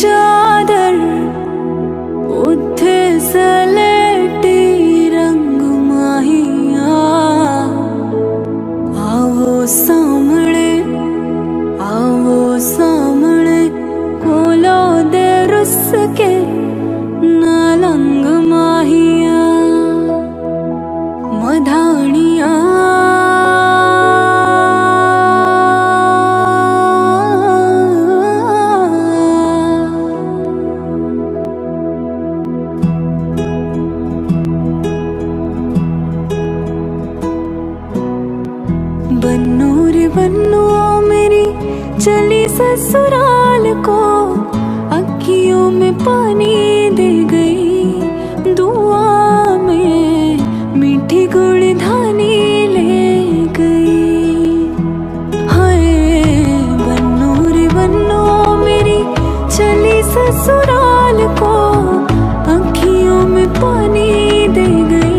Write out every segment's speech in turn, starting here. चादर बुध सलेटी रंग माहिया आओ सामने खोलो दे रुस के नलंग माहिया मधानिया बन्नों मेरी चली ससुराल को अखियों में पानी दे गई दुआ में मीठी गुड़ धानी ले गई। हाय बन्नों मेरी चली ससुराल को अखियों में पानी दे गई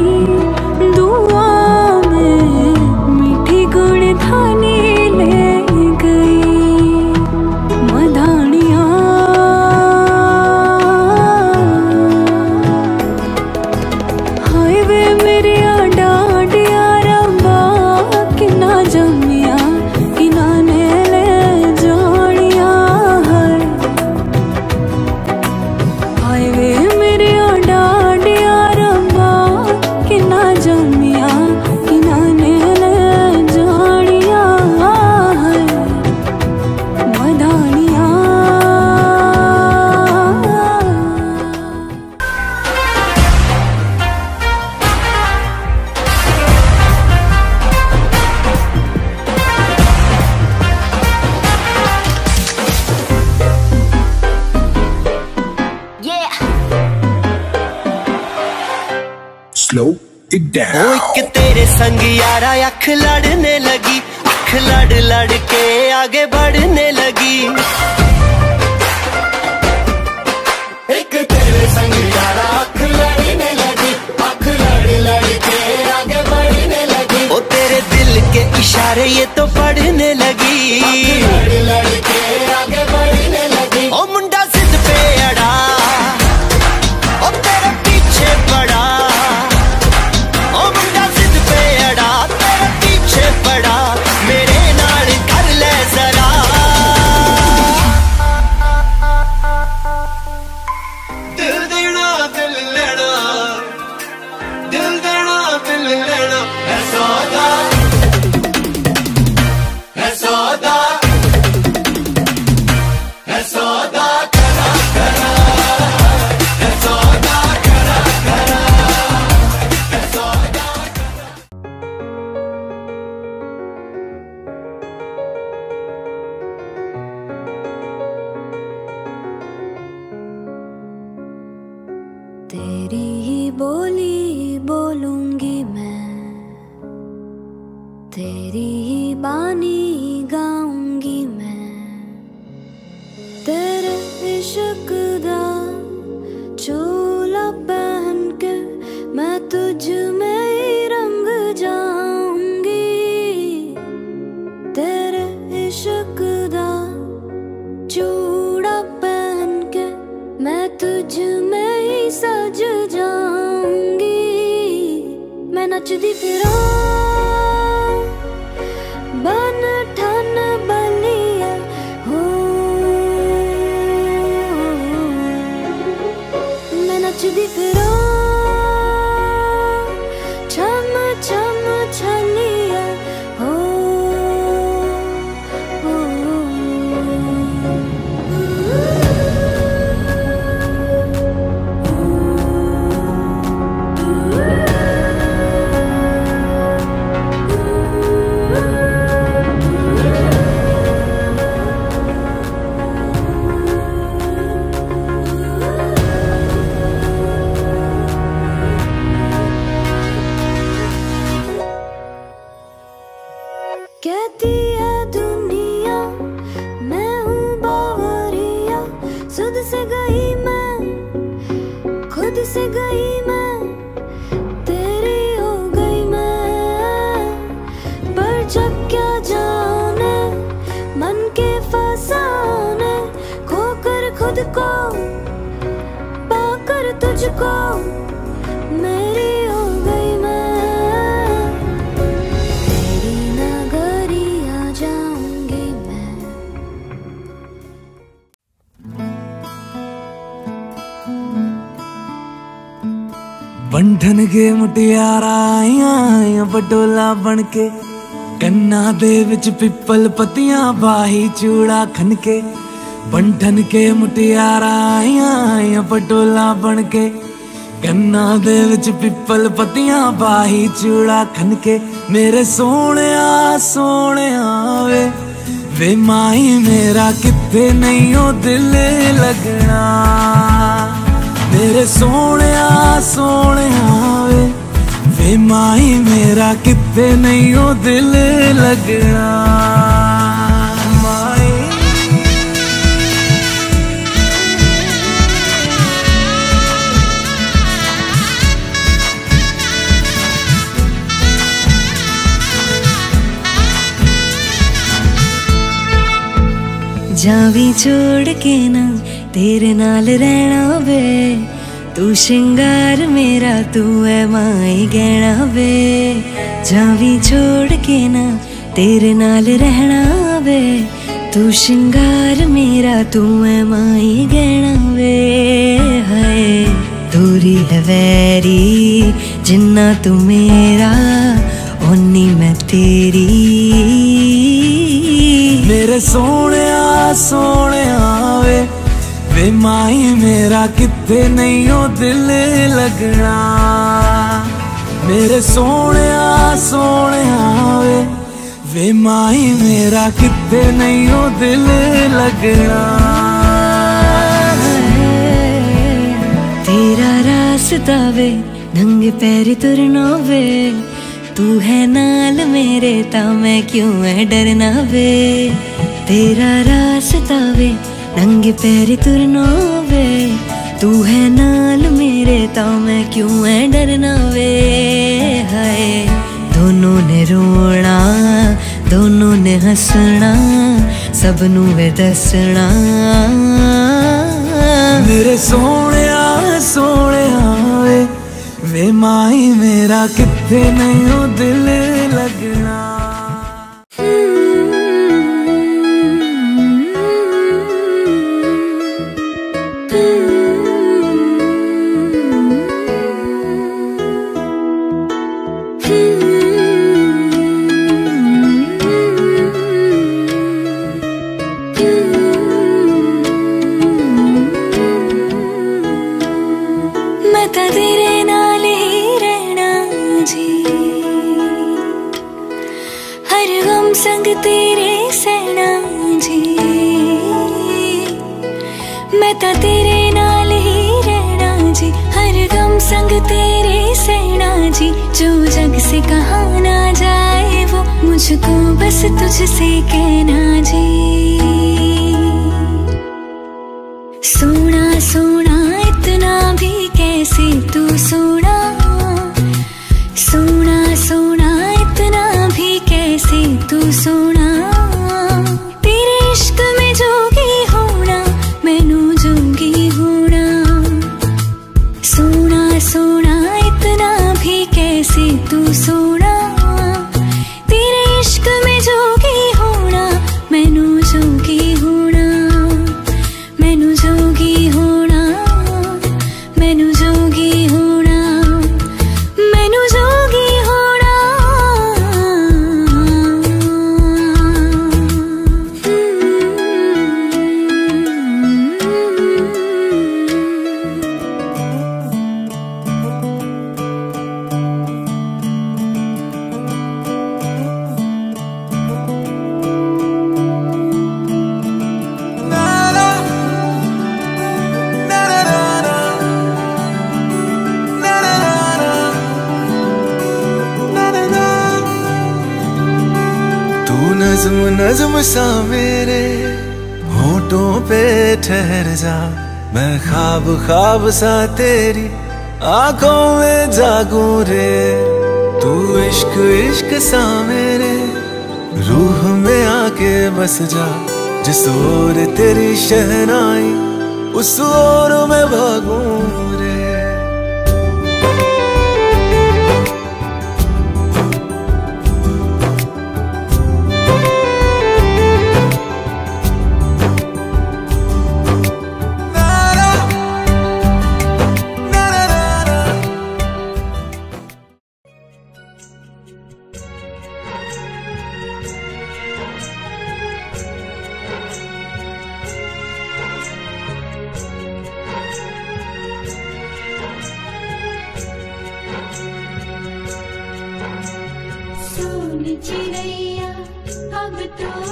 कि तेरे संग यारा अख लड़ने लगी अख लड़ लड़ के आगे बढ़ने लगी एक तेरे संग यारा अख लड़ने लगी अख लड़ लड़ के आगे बढ़ने लगी ओ तेरे दिल के इशारे ये तो पढ़ने लगी अख लड़ के आगे बढ़ने लगी ओ मुंडा सिद्ध पे अड़ा ओ तेरे पीछे पड़ा मुझको पाकर तुझको मेरी हो गई मैं। तेरी नगरी आ जाऊंगी मैं। बंधन के मुटियारा आईया बटोला बनके कन्ना दे विच पिपल पतियां बाही चूड़ा खनके। बंधन के मुटियारा आईया पटोला बनके कन्ना दे विच पिपल पतियां बाही चूड़ा खनके। मेरे सोहणिया सोहणिया वे माई मेरा कित्थे नहीं ओ दिल लगना। मेरे सोहणिया सोहणिया वे माई मेरा कित्ते नहीं ओ दिल लगना। माई जावी छोड़ के ना तेरे नाल रहना वे। तू श्रृंगार मेरा तू है माई गहना वे। जावी छोड़ के ना तेरे नाल रहना वे। तू श्रृंगार मेरा तू है माई गहना वे। हाय दूरी है वैरी जिन्ना तू मेरा ओनी मैं तेरी। मेरे सोहणिया सोहणिया वे वे माई मेरा कित्ते नहीं ओ दिल लगना। मेरे सोहणिया सोहणिया वे माई मेरा कित्ते नहीं ओ दिल लगना। तेरा रास्ता वे नंगे पैर तुरना वे। तू है नाल मेरे ता मैं क्यों है डरना वे। तेरा रास्ता वे नंगे पैर तुरना वे। तू है नाल मेरे तो मैं क्यों है डरना वे। हाय दोनों ने रोना दोनों ने हंसना सबनू वे दसना। मेरे सोहणिया सोहणिया वे माई मेरा कित्थे नहीं ओ दिल लगना। सा मेरे होठों पे ठहर जा मैं ख्वाब ख्वाब सा तेरी आंखों में जागू रे। तू इश्क इश्क सा मेरे रूह में आके बस जा। जिस ओर तेरी शहनाई उस ओर में भागूं रे। चिड़ैया अब तो